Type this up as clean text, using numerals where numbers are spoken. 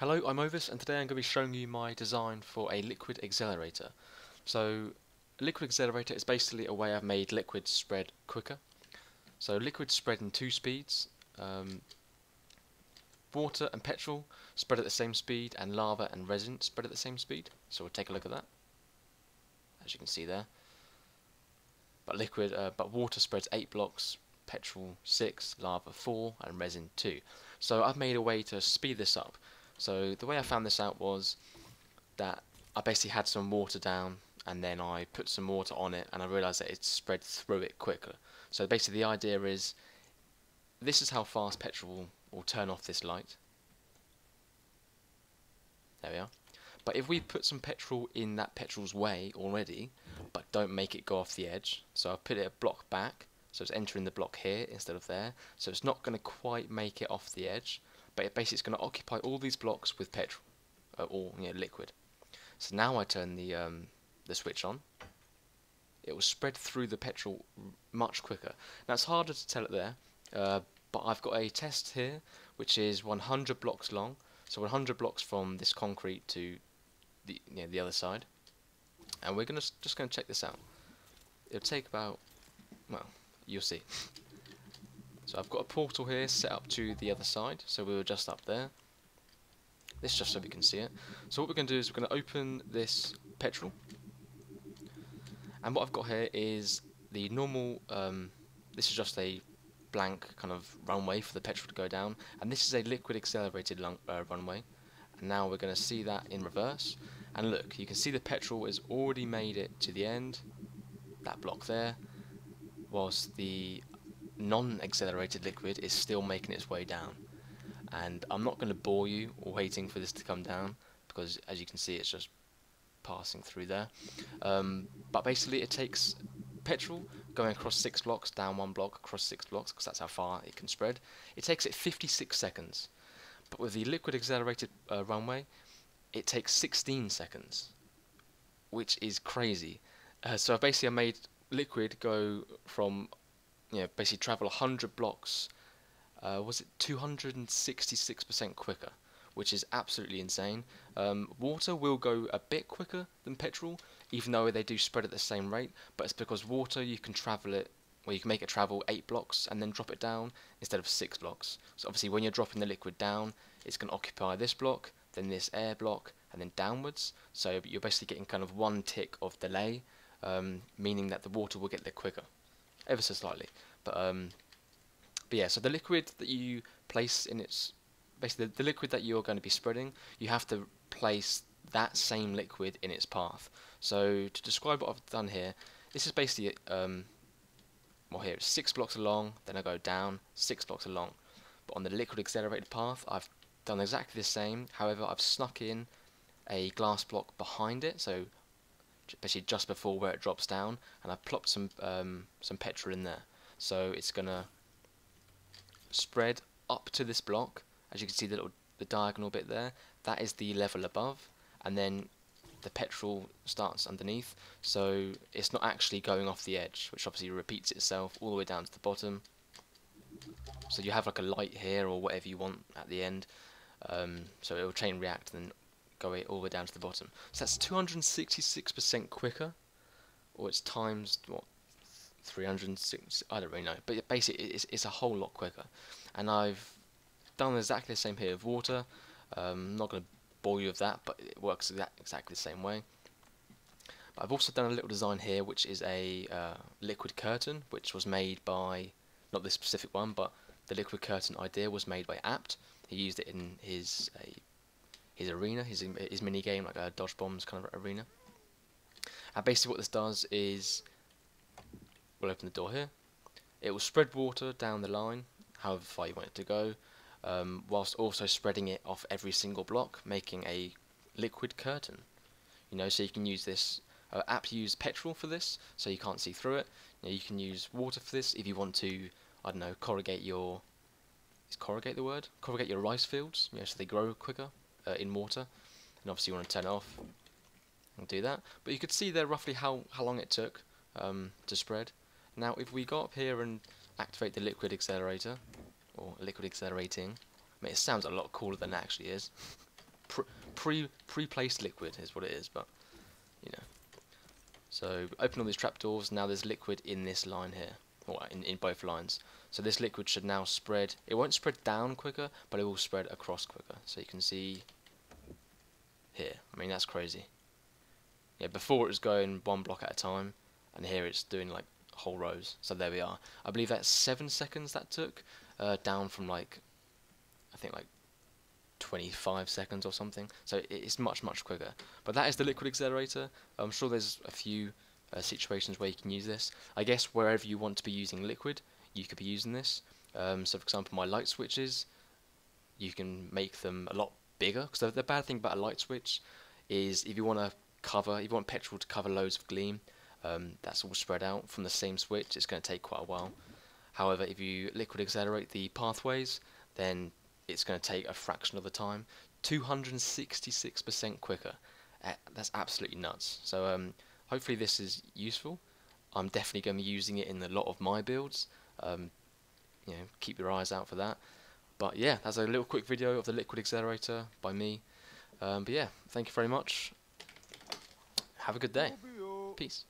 Hello, I'm Ovis, and today I'm going to be showing you my design for a liquid accelerator. So, a liquid accelerator is basically a way I've made liquid spread quicker. So, liquid spread in two speeds. Water and petrol spread at the same speed, and lava and resin spread at the same speed. So we'll take a look at that, as you can see there. But water spreads 8 blocks, petrol 6, lava 4, and resin 2. So I've made a way to speed this up. So the way I found this out was that I basically had some water down, and then I put some water on it, and I realised that it spread through it quicker. So basically the idea is, this is how fast petrol will turn off this light. There we are. But if we put some petrol in that petrol's way already, but don't make it go off the edge, so I've put it a block back, so it's entering the block here instead of there, so it's not going to quite make it off the edge, but it basically is going to occupy all these blocks with petrol, or liquid. So now I turn the switch on. It will spread through the petrol much quicker. Now it's harder to tell it there, but I've got a test here which is 100 blocks long, so 100 blocks from this concrete to the other side, and we're just going to check this out. It'll take about, well, you'll see. So I've got a portal here set up to the other side, so we were just up there. This is just so we can see it. So what we're going to do is we're going to open this petrol, and what I've got here is the normal. This is just a blank kind of runway for the petrol to go down, and this is a liquid accelerated runway. And now we're going to see that in reverse, and look, you can see the petrol has already made it to the end. That block there, whilst the non-accelerated liquid is still making its way down. And I'm not going to bore you or waiting for this to come down, because as you can see it's just passing through there. But basically it takes petrol going across 6 blocks, down 1 block, across 6 blocks, because that's how far it can spread. It takes it 56 seconds. But with the liquid accelerated runway, it takes 16 seconds, which is crazy. So basically I made liquid go from, basically travel 100 blocks, was it 266% quicker, which is absolutely insane. Water will go a bit quicker than petrol, even though they do spread at the same rate, but it's because water, you can travel it, well, you can make it travel 8 blocks and then drop it down instead of 6 blocks. So obviously when you're dropping the liquid down, it's going to occupy this block, then this air block, and then downwards. So you're basically getting kind of one tick of delay, meaning that the water will get there quicker, ever so slightly. But yeah, so the liquid that you place in its, basically the liquid that you're going to be spreading, you have to place that same liquid in its path. So to describe what I've done here, this is basically, well here it's 6 blocks along, then I go down 6 blocks along. But on the liquid accelerated path, I've done exactly the same, however I've snuck in a glass block behind it, so basically just before where it drops down, and I've plopped some petrol in there. So it's going to spread up to this block, as you can see the diagonal bit there, that is the level above, and then the petrol starts underneath, so it's not actually going off the edge, which obviously repeats itself all the way down to the bottom. So you have like a light here or whatever you want at the end, so it will chain react and then go all the way down to the bottom. So that's 266% quicker, or it's times what, 306, I don't really know, but basically it's a whole lot quicker. And I've done exactly the same here with water. I'm not going to bore you with that, but it works exactly the same way. But I've also done a little design here which is a liquid curtain, which was made by, not this specific one, but the liquid curtain idea was made by Apt. He used it in his arena, his mini game, like a dodge bombs kind of arena. And basically what this does is, we'll open the door here, it will spread water down the line however far you want it to go, whilst also spreading it off every single block, making a liquid curtain. So you can use this. Apt use petrol for this, so you can't see through it. You can use water for this if you want to, I don't know, corrugate your, is corrugate the word? Corrugate your rice fields, so they grow quicker in water. And obviously you want to turn it off and do that. But you could see there roughly how long it took to spread. Now if we go up here and activate the liquid accelerator, or liquid accelerating, I mean, it sounds a lot cooler than it actually is. Pre-placed liquid is what it is, but you know. So open all these trapdoors. Now there's liquid in this line here, or in both lines. So this liquid should now spread. It won't spread down quicker, but it will spread across quicker. So you can see here. I mean, that's crazy. Yeah, before it was going one block at a time, and here it's doing like whole rows. So there we are. I believe that's 7 seconds that took, down from like, I think like 25 seconds or something. So it's much quicker. But that is the Liquid Accelerator. I'm sure there's a few situations where you can use this. I guess wherever you want to be using liquid, you could be using this. So for example, my light switches, you can make them a lot bigger, because the bad thing about a light switch is if you want to cover, if you want petrol to cover loads of gleam, that's all spread out from the same switch, it's going to take quite a while. However, if you liquid accelerate the pathways, then it's going to take a fraction of the time, 266% quicker. That's absolutely nuts. So hopefully this is useful. I'm definitely going to be using it in a lot of my builds. You know, keep your eyes out for that. But yeah, that's a little quick video of the Liquid Accelerator by me. But yeah, thank you very much. Have a good day. Peace.